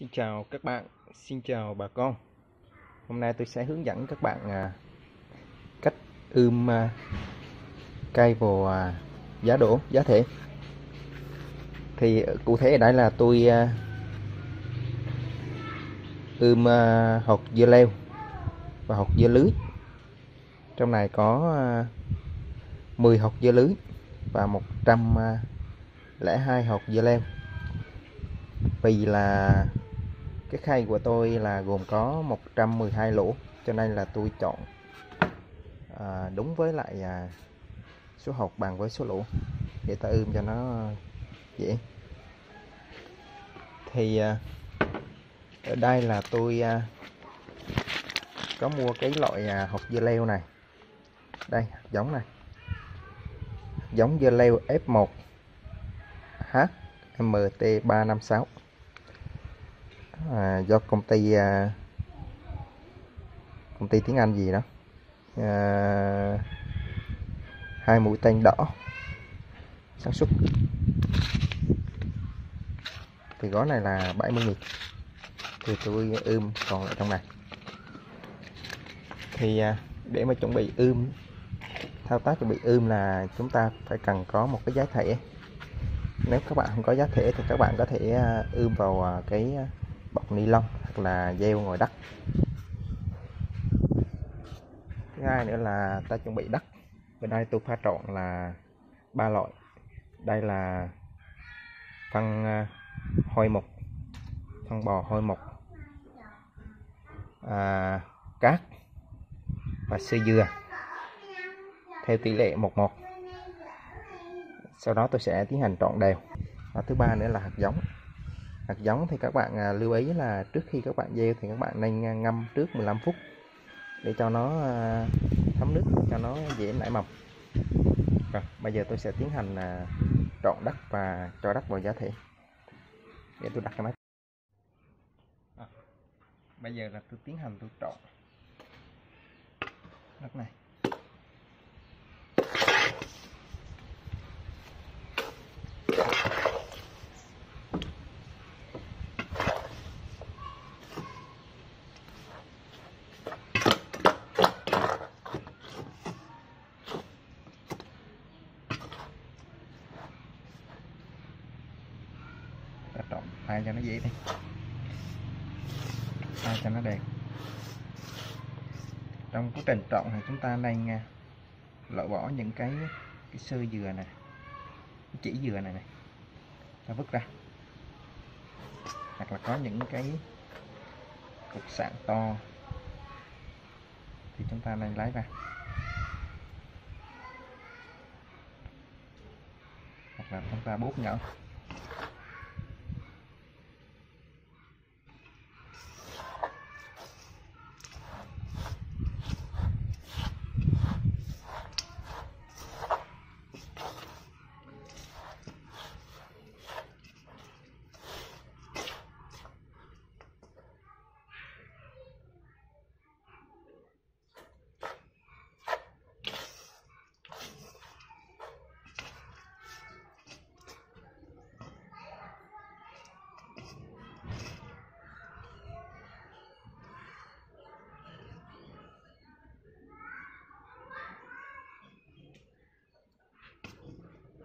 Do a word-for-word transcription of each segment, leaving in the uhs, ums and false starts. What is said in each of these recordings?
Xin chào các bạn, xin chào bà con. Hôm nay tôi sẽ hướng dẫn các bạn cách ươm cable giá đổ, giá thể. Thì cụ thể ở đây là tôi ươm hột dưa leo và hột dưa lưới. Trong này có mười hột dưa lưới và một trăm lẻ hai hột dưa leo. Vì là cái khay của tôi là gồm có một trăm mười hai lỗ, cho nên là tôi chọn à, đúng với lại à, số hột bằng với số lỗ để ta ươm cho nó dễ. Thì à, ở đây là tôi à, có mua cái loại à, hột dưa leo này. Đây, giống này, giống dưa leo F một H M T ba năm sáu à, do công ty à, công ty tiếng Anh gì đó à, hai mũi tên đỏ sản xuất. Thì gói này là bảy mươi nghìn, thì tôi ươm còn ở trong này. Thì à, để mà chuẩn bị ươm, thao tác chuẩn bị ươm là chúng ta phải cần có một cái giá thể. Nếu các bạn không có giá thể thì các bạn có thể ươm vào cái bọc ni lông hoặc là gieo ngoài đất. Thứ hai nữa là ta chuẩn bị đất. Bên đây tôi pha trộn là ba loại. Đây là phân hôi mục, phân bò hôi mục, à, cát và sơ dừa theo tỷ lệ một một. Sau đó tôi sẽ tiến hành trộn đều. Và thứ ba nữa là hạt giống. Hạt giống thì các bạn à, lưu ý là trước khi các bạn gieo thì các bạn nên ngâm trước mười lăm phút để cho nó à, thấm nước, cho nó dễ nảy mầm. Rồi, bây giờ tôi sẽ tiến hành à, trộn đất và cho đất vào giá thể. Để tôi đặt cái máy. À, bây giờ là tôi tiến hành tôi trộn đất này. Trộn pha cho nó dễ đi, pha cho nó đẹp. Trong quá trình trộn thì chúng ta nên loại bỏ những cái cái sơ dừa này, chỉ dừa này này, ta vứt ra, hoặc là có những cái cục sạn to thì chúng ta nên lấy ra, hoặc là chúng ta bóp nhỏ.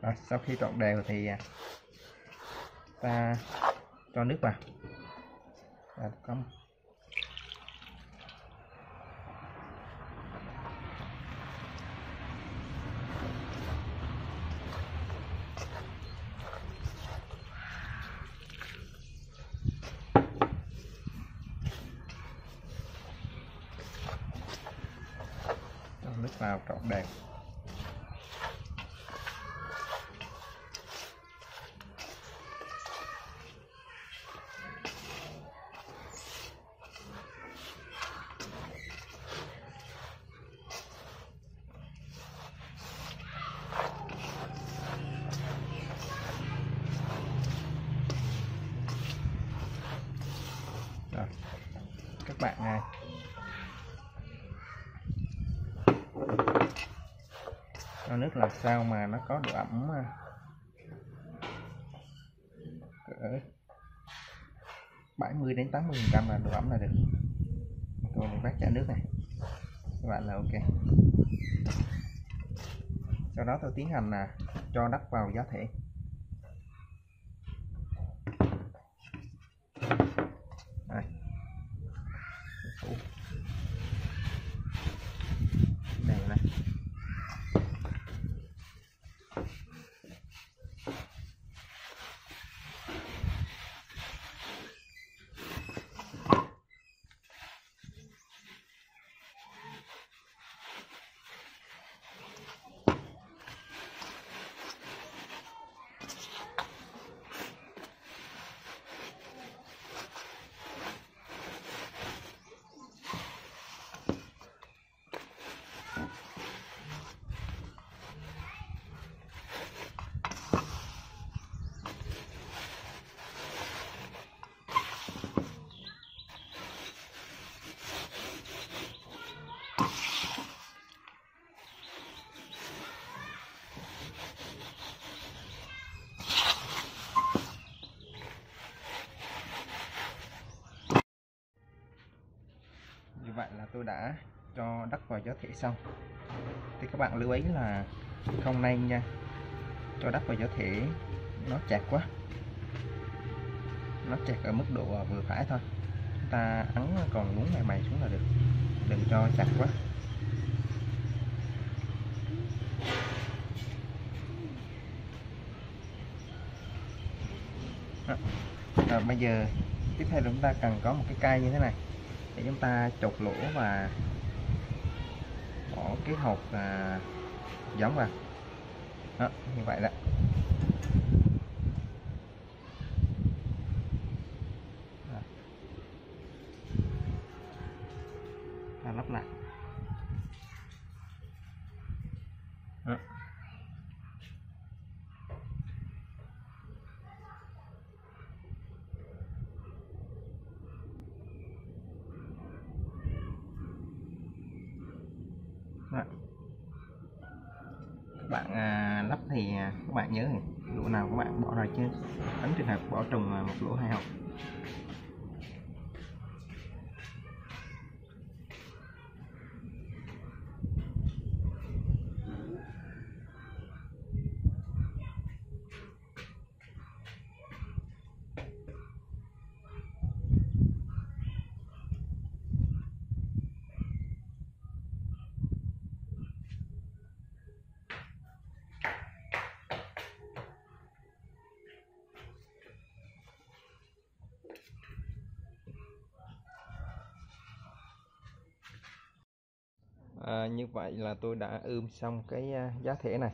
Rồi, sau khi trộn đều thì ta cho nước vào. Rồi, cắm. Cho nước vào trộn đều. Các bạn à, cho nước làm sao mà nó có độ ẩm à, bảy mươi đến tám mươi phần trăm là độ ẩm là được. Tôi vắt chảy nước này các bạn là ok. Sau đó tôi tiến hành là cho đất vào giá thể. Đây. Đây này. Vậy là tôi đã cho đất vào giá thể xong, thì các bạn lưu ý là không nên nha, cho đất vào giá thể nó chặt quá, nó chặt ở mức độ vừa phải thôi, chúng ta ấn còn đúng này mày xuống là được, đừng cho chặt quá. Rồi, bây giờ tiếp theo chúng ta cần có một cái cây như thế này để chúng ta chột lỗ và bỏ cái hộp à, giống vào đó, như vậy đó. Ta lắp lại đó. Đó. Các bạn à, lắp thì à, các bạn nhớ lỗ nào các bạn bỏ rồi chứ tránh trường hợp bỏ trùng một lỗ hai hộp. À, như vậy là tôi đã ươm xong cái uh, giá thể này.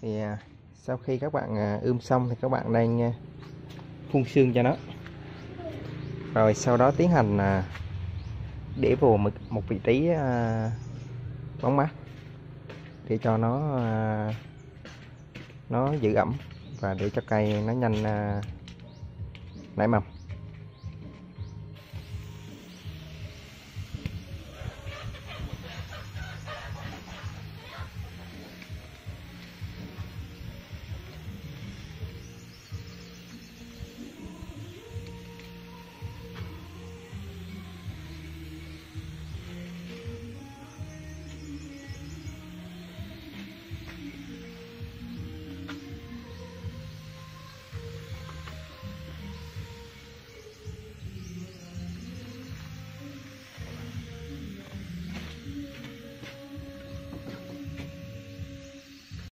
Thì uh, sau khi các bạn uh, ươm xong thì các bạn nên uh, phun sương cho nó. Rồi sau đó tiến hành uh, để vào một, một vị trí uh, bóng mát để cho nó uh, nó giữ ẩm và để cho cây nó nhanh uh, nảy mầm.